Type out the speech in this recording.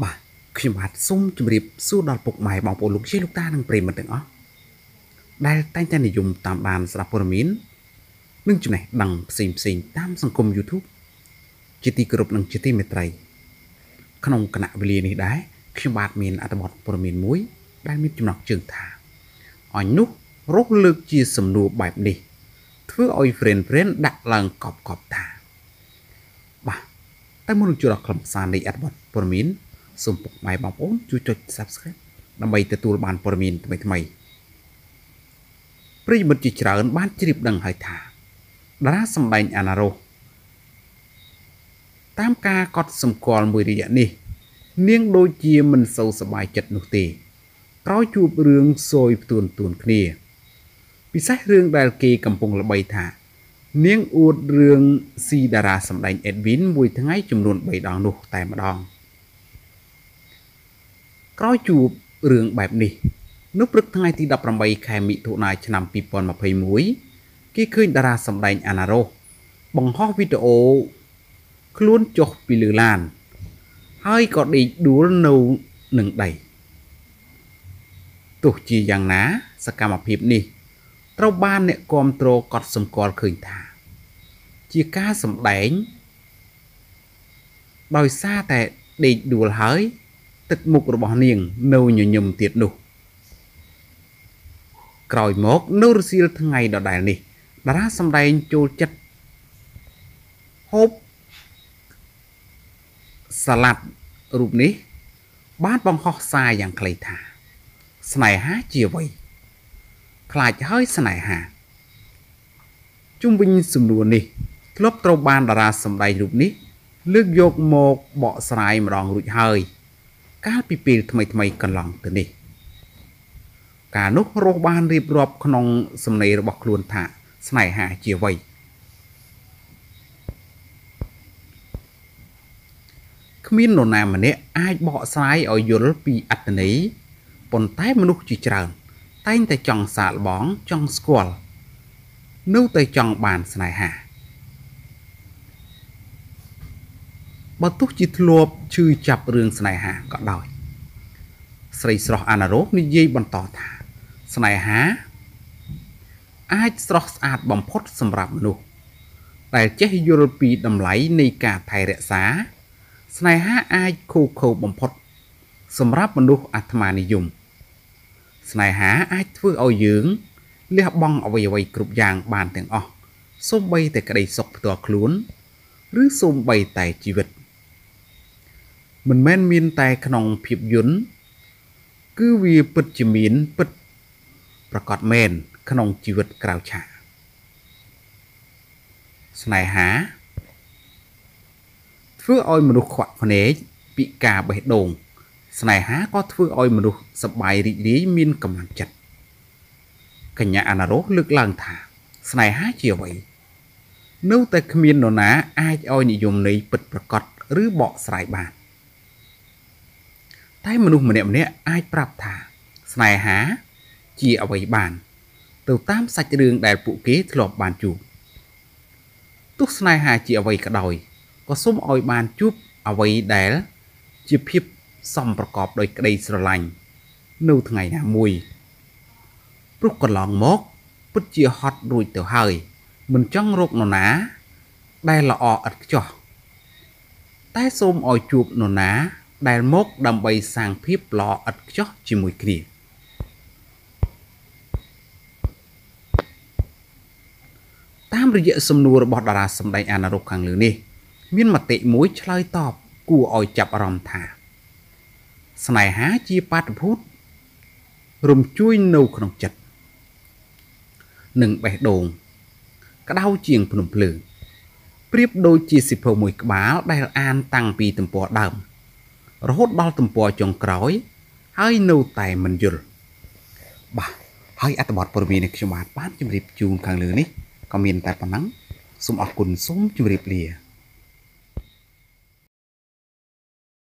บ่ขยิบหัดซุ่มจุบริบสู้ดอลปกใหม่บางปูลุกชี้ลูกตาดังเปรมเหมือนเดิมอ๋อได้ตั้งใจนิยมตามบานสลับพลมินนึ่งจุดไหนดังสิมสิงตามสังคมยูทูบจิตติกรุบดังจิตติเมตรัยขนมขณะเวลีนี้ได้ขยิบหัดมินอัตบอดพลมินมุ้ยได้มิจุนอกจึงทาอ่อนนุกรกเลือกจีสมดูแบบนี้เพื่อเอาเฟรนเฟรนดักลังกอบกอบตาบ่แต่เมื่อจุดคลำสารในอัตบอดพลมินสมบุกใหม่บางปูจุดจุดซับสไครบ์นำไปตะตูบานพลมินทำไมปริบทจิตราอันบ้านจริบดังหายถาดาราสมัยอนาโรตามกากอดสมกรมือดีอย่างนี้เนียงโดยเจียมันเศร้าสบายจัดหนุกตีร้อยจูบเรื่องโซยตูนเคลียปิซัยเรื่องดาราเกย์กำปงละใบถาเนียงอวดเรื่องซีดาราสมัยเอ็ดวินมวยทั้งไงจำนวนใบดองดูแต่มาดองร้อยจูบเรื่องแบบนี้นุปรึกทั้งไงที่ดับรำใบแคมิถุนายชนำปีปอนมาเพยมุ้ยกี่คืนดาราสำแดงอนาโรบังฮอกวิดีโอคล้วนจกปีลือลานให้กอดอีกดูโนหนึ่งใดตุกจีอย่างน้าสกามภิบนี่เต้าบ้านเนี่ยกอมโตรกอดสมกอลคืนถาจีก้าสำแดงโดยซาแต่เด็กดูหายตึกมุกระบอเนียงโนยยมเตียดดุกรอยมกนูรซีลทั้งไงดอดได้นี่ดาราสำแดงโจจัดฮบสลัดรูปนี้บ้านบังคอทรายอย่างไกลถาสไนฮะเจียวไว้คลายจะให้สไนฮะจุ่มวิญญาณสมดุลนี่ลบตรบานดาราสำแดงรูปนี้เลือกโยกโมกเบาสไนมารองรุ่ยเฮยการปีปีทำไมกันลองตัวนี้การนุกโรบานรีบรอบขนมสำเนาบอกลวนถะสไนหาเจียวไว้ขมิ้นโนนามันเนี่ยไอ้เบาสายเอาโยนปีอัตนี้ปนใต้มนุษย์จีจารตั้งแต่จังสาบ้องจังสกอลนู้แต่จังบานสไนหาบรรทุกจิตลบชื่อจับเรื่องสไนหาก็ได้ใส่สระอนาโรนิยบันต่อถาสไนหาไอ้สระสะอาดบ่มพดสำหรับมนุษย์แต่เจ้ายุโรปีดำไหลในกาไทยเรศาสไนหาไอ้คู่คู่บ่มพดสำหรับมนุษย์อัตมานิยมสไนหาไอ้เพื่อเอายืงเลี้ยบองเอาไว้ไว้กรุบยางบานถึงออกส้มใบแต่กระไดศกตัวคลุ้นหรือส้มใบแต่ชีวิตมันแม่นมินแต่ขนมผิบยุนคือวีปัจจิมินปัจประกอบเมนขนมชีวิตกล่าวฉาสไนหาฟื้ออ้อยมนุษย์ขวักคนเอ๋ปีกาใบโด่งสไนหาก็ฟื้ออ้อยมนุษย์สบายดีดีมินกำลังจัดขญาอนาโรลึกลังถาสไนหาเจียวไว้นู้แต่ขมินโนนะไออ้อยนิยมในปัจประกอบหรือเบาสายบานใต้มนุษย์เหมือนเนี่ยไอ้ปรับถาสไนหาจีเอาไว้บานเติมตามสัจเรื่องได้ปุกี้ถลบบานจูทุกสไนหาจีเอาไว้กระดอยก็ส้มอ้อยบานจุบเอาไว้แดดจีพิบซ่อมประกอบโดยกระไดสระลังนู่นไงนะมวยปลุกกระหล่องมกปุ๊บจีฮอตรุยเต่าเฮยมันจ้องโรคหนอนนะได้ละออัดจ่อใต้ส้มอ้อยจูบหนอนนะได้มกดำใบสางพิบหล่ออัดจ๊อกจิมุยกรีตามระยะสำนวนบอดดาราสำแดงอนาโรคังหรือนี่มีนมาเตะมุ้ยชลายตอบกูอ่อยจับอารมณ์ถาสไนหาจีปัดพูดรุมช่วยนูขนมจัดหนึ่งใบโด่งกระเดาเจียงพนมเพลิงเปรียบโดยจีสิบหกมุยกบ้าได้อ่านตั้งปีตมปอดำรถบอลตุ่มปัวจงกร้อยให้นูแต่มันยุลบ่ให้อัตบอดปรมีในขจมาบ้านจุมริบจูนขังเหลือนี่ก็มีแต่ปนังสมอกุลสมจุมริบเลีย